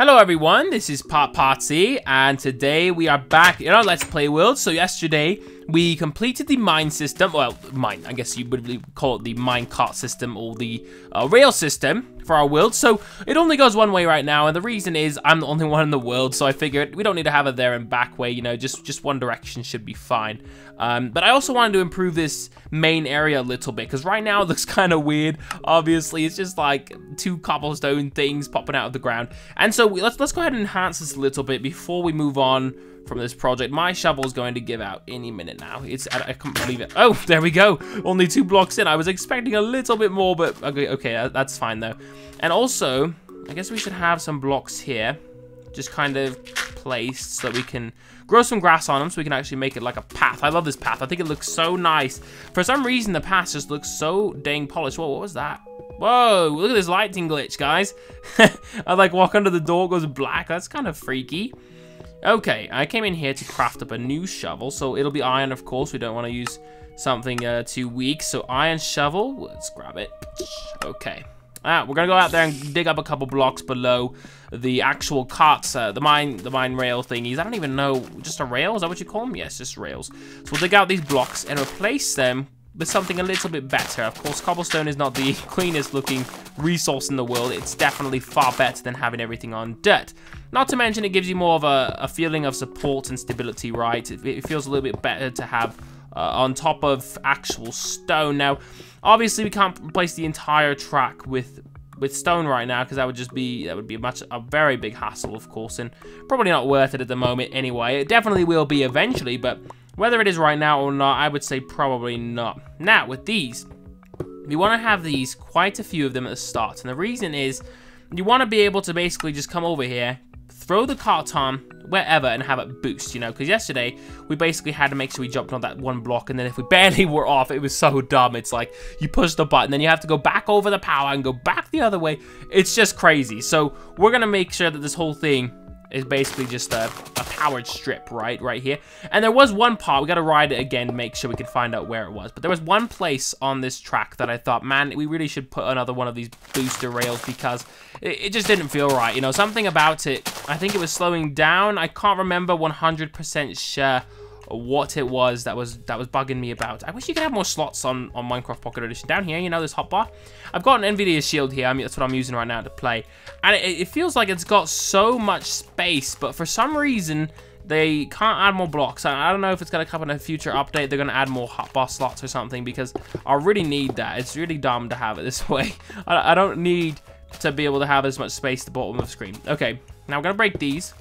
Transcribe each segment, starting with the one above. Hello everyone, this is PotPotsy, and today we are back in our Let's Play world. So yesterday, we completed the mine system, well, mine, I guess you would call it the mine cart system or the rail system for our world. So it only goes one way right now, and the reason is I'm the only one in the world, so I figured we don't need to have a there and back way, you know, just one direction should be fine. But I also wanted to improve this main area a little bit, because right now it looks kind of weird. Obviously, it's just like two cobblestone things popping out of the ground. And so let's go ahead and enhance this a little bit before we move on from this project. My shovel is going to give out any minute now. I can't believe it. Oh, there we go. Only two blocks in. I was expecting a little bit more, but okay, that's fine though. And also, I guess we should have some blocks here, just kind of placed so that we can grow some grass on them, so we can actually make it like a path. I love this path. I think it looks so nice. For some reason, the path just looks so dang polished. Whoa, what was that? Whoa, look at this lighting glitch, guys. I like walk under the door, goes black. That's kind of freaky. Okay, I came in here to craft up a new shovel, so it'll be iron, of course. We don't want to use something too weak, so iron shovel. Let's grab it. Okay. We're gonna go out there and dig up a couple blocks below the actual carts, the mine rail thingies. I don't even know, just a rail? Is that what you call them? Yes, just rails. So we'll dig out these blocks and replace them with something a little bit better. Of course, cobblestone is not the cleanest looking resource in the world. It's definitely far better than having everything on dirt. Not to mention, it gives you more of a feeling of support and stability, right? It feels a little bit better to have on top of actual stone. Now, obviously, we can't replace the entire track with stone right now, because that would be a very big hassle, of course, and probably not worth it at the moment anyway. It definitely will be eventually, but whether it is right now or not, I would say probably not. Now, with these, we want to have these, quite a few of them at the start, and the reason is you want to be able to basically just come over here, throw the cart on wherever and have it boost, you know, because yesterday we basically had to make sure we jumped on that one block, and then if we barely were off, it was so dumb. It's like you push the button, then you have to go back over the power and go back the other way. It's just crazy. So we're going to make sure that this whole thing is basically just a powered strip, right here. And there was one part, we got to ride it again to make sure we could find out where it was, but there was one place on this track that I thought, man, we really should put another one of these booster rails, because it just didn't feel right, you know, something about it. I think it was slowing down. I can't remember 100% sure what it was that was bugging me about. I wish you could have more slots on Minecraft Pocket Edition. Down here, you know, this hotbar. I've got an Nvidia Shield here. I mean, that's what I'm using right now to play. And it feels like it's got so much space, but for some reason, they can't add more blocks. I don't know if it's going to come in a future update. They're going to add more hotbar slots or something, because I really need that. It's really dumb to have it this way. I don't need to be able to have as much space at the bottom of the screen. Okay, now we're going to break these.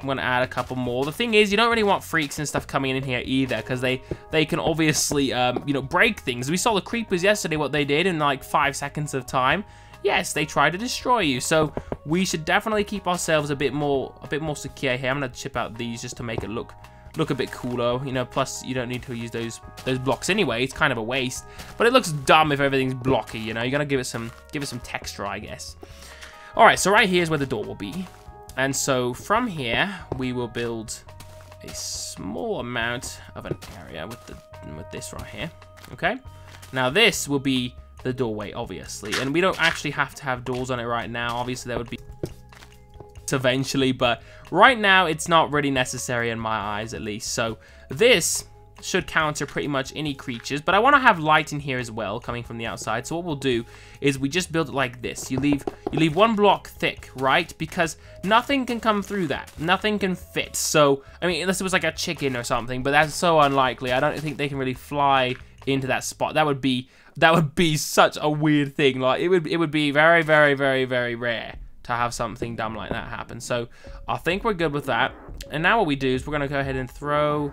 I'm going to add a couple more. The thing is, you don't really want freaks and stuff coming in here either, because they can obviously, you know, break things. We saw the creepers yesterday, what they did in like 5 seconds of time. Yes, they try to destroy you. So we should definitely keep ourselves a bit more secure here. I'm going to chip out these just to make it look a bit cooler, you know, plus you don't need to use those blocks anyway. It's kind of a waste, but it looks dumb if everything's blocky, you know. You're going to give it some texture, I guess. All right, so right here is where the door will be. And so from here, we will build a small amount of an area with this right here, okay? Now this will be the doorway, obviously, and we don't actually have to have doors on it right now. Obviously, there would be eventually, but right now, it's not really necessary in my eyes, at least. So this should counter pretty much any creatures, but I want to have light in here as well coming from the outside. So what we'll do is we just build it like this. You leave one block thick, right? Because nothing can come through that. Nothing can fit. So, I mean, unless it was like a chicken or something, but that's so unlikely. I don't think they can really fly into that spot. That would be such a weird thing. Like it would be very, very, very, very rare to have something dumb like that happen. So I think we're good with that. And now what we do is we're gonna go ahead and throw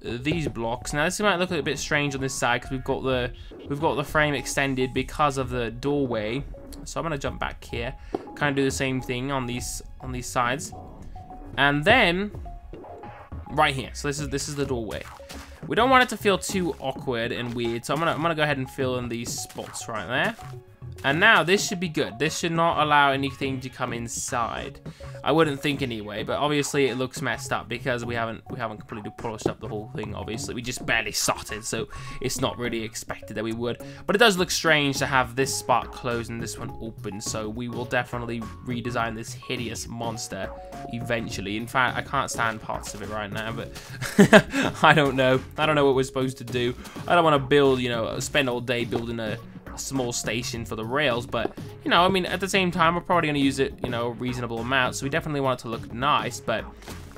these blocks. Now this might look a bit strange on this side, because we've got the frame extended because of the doorway. So I'm gonna jump back here, kind of do the same thing on these sides, and then right here. So this is the doorway. We don't want it to feel too awkward and weird, so I'm gonna go ahead and fill in these spots right there. And now this should be good. This should not allow anything to come inside. I wouldn't think anyway, but obviously it looks messed up because we haven't completely polished up the whole thing, obviously. We just barely started, so it's not really expected that we would. But it does look strange to have this spot closed and this one open, so we will definitely redesign this hideous monster eventually. In fact, I can't stand parts of it right now, but I don't know what we're supposed to do. I don't want to build, you know, spend all day building a small station for the rails, but, you know, I mean, at the same time, we're probably going to use it, you know, a reasonable amount, so we definitely want it to look nice, but,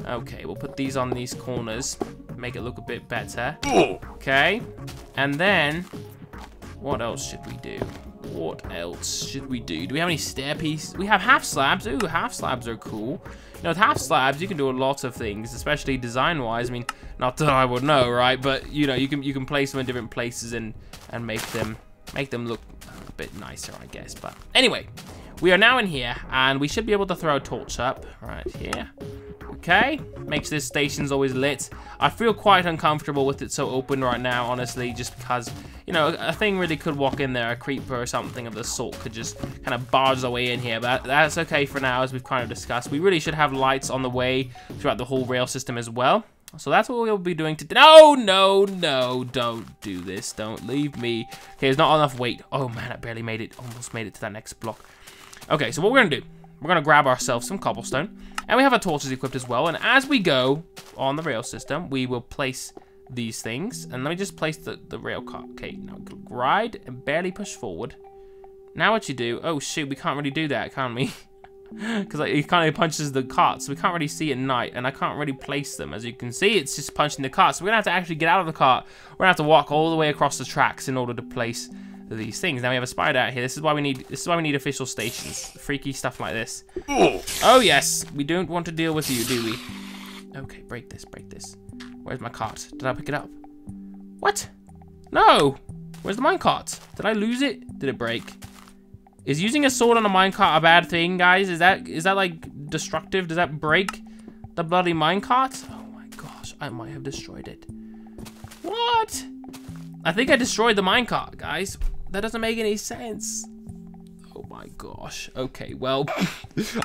okay, we'll put these on these corners, make it look a bit better, okay, and then, what else should we do? What else should we do? Do we have any stair pieces? We have half slabs. Ooh, half slabs are cool. You know, with half slabs, you can do a lot of things, especially design-wise. I mean, not that I would know, right? But, you know, you can place them in different places and make them look a bit nicer, I guess. But anyway, we are now in here, and we should be able to throw a torch up right here. Okay, makes this station's always lit. I feel quite uncomfortable with it so open right now, honestly, just because, you know, a thing really could walk in there, a creeper or something of the sort could just kind of barge their way in here, but that's okay for now, as we've kind of discussed. We really should have lights on the way throughout the whole rail system as well. So that's what we'll be doing today. No, no, no, don't do this. Don't leave me. Okay, there's not enough weight. Oh, man, I barely made it. Almost made it to that next block. Okay, so what we're going to do, we're going to grab ourselves some cobblestone. And we have our torches equipped as well. And as we go on the rail system, we will place these things. And let me just place the rail car. Okay, now ride and barely push forward. Now what you do... Oh, shoot, we can't really do that, can we? Because like, it kind of punches the cart, so we can't really see at night, and I can't really place them. As you can see, it's just punching the cart, so we're going to have to actually get out of the cart. We're going to have to walk all the way across the tracks in order to place these things. Now we have a spider out here. This is why we need official stations. Freaky stuff like this. Oh yes, we don't want to deal with you, do we? Okay, break this, break this. Where's my cart? Did I pick it up? What? No! Where's the minecart? Did I lose it? Did it break? Is using a sword on a minecart a bad thing, guys? Is that like destructive? Does that break the bloody minecart? Oh my gosh, I might have destroyed it. What? I think I destroyed the minecart, guys. That doesn't make any sense. Oh my gosh. Okay, well,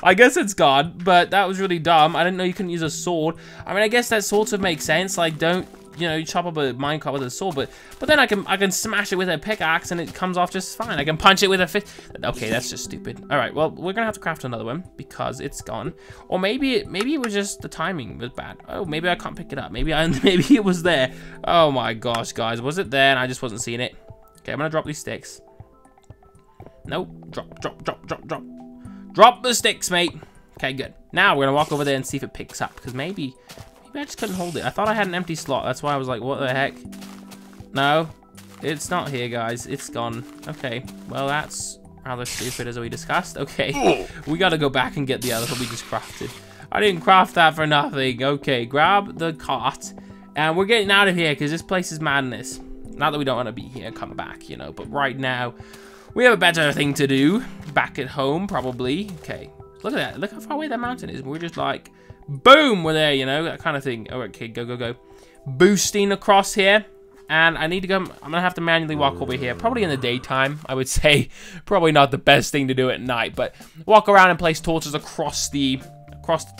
I guess it's gone, but that was really dumb. I didn't know you couldn't use a sword. I mean, I guess that sort of makes sense. Like, don't, you know, you chop up a minecart with a sword, but then I can smash it with a pickaxe and it comes off just fine. I can punch it with a fist. Okay, that's just stupid. All right, well, we're gonna have to craft another one because it's gone. Or maybe it was just the timing was bad. Oh, maybe I can't pick it up. Maybe it was there. Oh my gosh, guys, was it there and I just wasn't seeing it? Okay, I'm gonna drop these sticks. Nope, drop the sticks, mate. Okay, good. Now we're gonna walk over there and see if it picks up because maybe. I just couldn't hold it. I thought I had an empty slot. That's why I was like, what the heck? No, it's not here, guys. It's gone. Okay, well, that's rather stupid, as we discussed. Okay, we got to go back and get the other one we just crafted. I didn't craft that for nothing. Okay, grab the cart. And we're getting out of here because this place is madness. Not that we don't want to be here, come back, you know. But right now, we have a better thing to do. Back at home, probably. Okay, look at that. Look how far away that mountain is. We're just like... Boom, we're there, you know, that kind of thing. Oh, okay, go, go, go. Boosting across here. And I need to go, I'm going to have to manually walk over here. Probably in the daytime, I would say. Probably not the best thing to do at night. But walk around and place torches across the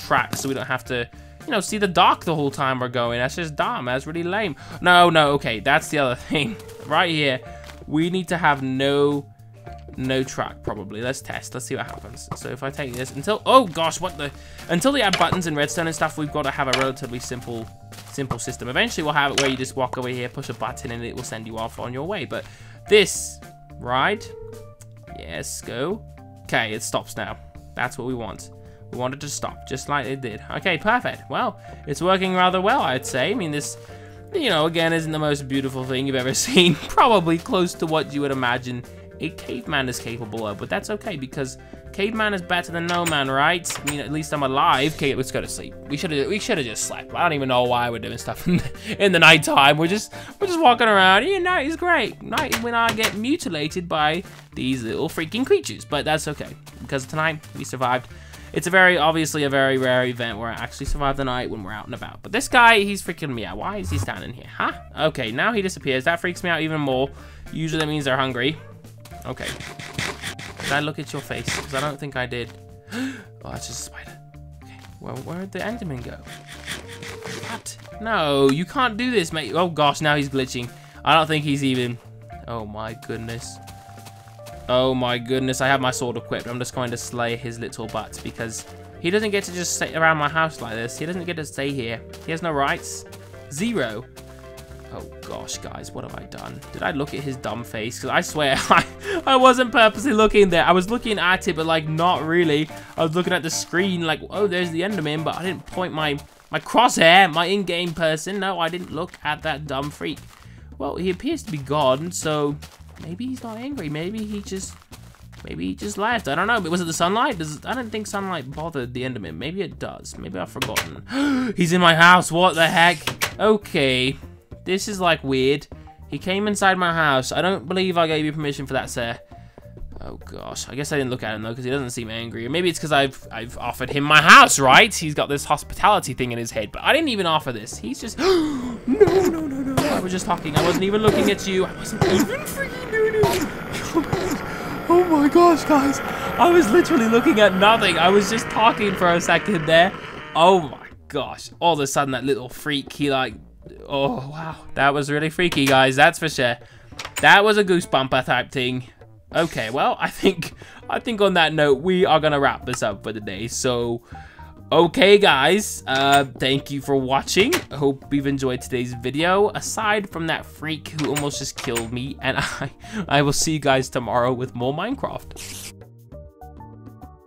track so we don't have to, you know, see the dock the whole time we're going. That's just dumb. That's really lame. No, no, okay, that's the other thing. Right here, we need to have no track, probably. Let's test. Let's see what happens. So if I take this until... Oh, gosh, what the... Until they add buttons and redstone and stuff, we've got to have a relatively simple system. Eventually, we'll have it where you just walk over here, push a button, and it will send you off on your way. But this... Right? Yes, go. Okay, it stops now. That's what we want. We want it to stop, just like it did. Okay, perfect. Well, it's working rather well, I'd say. I mean, this... You know, again, isn't the most beautiful thing you've ever seen. Probably close to what you would imagine a caveman is capable of, but that's okay because caveman is better than no man, right? I mean, at least I'm alive. Okay, let's go to sleep. We should have just slept. I don't even know why we're doing stuff in the nighttime. We're just walking around. Yeah, night is great. Night is when I get mutilated by these little freaking creatures, but that's okay because tonight we survived. It's obviously a very rare event where I actually survive the night when we're out and about. But this guy, he's freaking me out. Why is he standing here? Huh? Okay, now he disappears. That freaks me out even more. Usually that means they're hungry. Okay, I look at your face? Because I don't think I did. Oh, that's just a spider. Okay, well, where'd the Enderman go? What? No, you can't do this, mate. Oh, gosh, now he's glitching. I don't think he's even... Oh, my goodness. Oh, my goodness. I have my sword equipped. I'm just going to slay his little butt because he doesn't get to just sit around my house like this. He doesn't get to stay here. He has no rights. Zero. Oh, gosh, guys, what have I done? Did I look at his dumb face? Because I swear, I wasn't purposely looking there. I was looking at it, but, like, not really. I was looking at the screen, like, oh, there's the Enderman, but I didn't point my crosshair, my in-game person. No, I didn't look at that dumb freak. Well, he appears to be gone, so maybe he's not angry. Maybe he just left. I don't know. Was it the sunlight? I don't think sunlight bothered the Enderman. Maybe it does. Maybe I've forgotten. He's in my house. What the heck? Okay. This is, like, weird. He came inside my house. I don't believe I gave you permission for that, sir. Oh, gosh. I guess I didn't look at him, though, because he doesn't seem angry. Maybe it's because I've offered him my house, right? He's got this hospitality thing in his head, but I didn't even offer this. He's just... No, no, no, no. I was just talking. I wasn't even looking at you. I wasn't even freaking doing it. Oh, my gosh, guys. I was literally looking at nothing. I was just talking for a second there. Oh, my gosh. All of a sudden, that little freak, he, like... Oh, wow. That was really freaky, guys. That's for sure. That was a goose bumper type thing. Okay, well, I think on that note, we are going to wrap this up for the day. So, okay, guys. Thank you for watching. I hope you've enjoyed today's video. Aside from that freak who almost just killed me. And I will see you guys tomorrow with more Minecraft.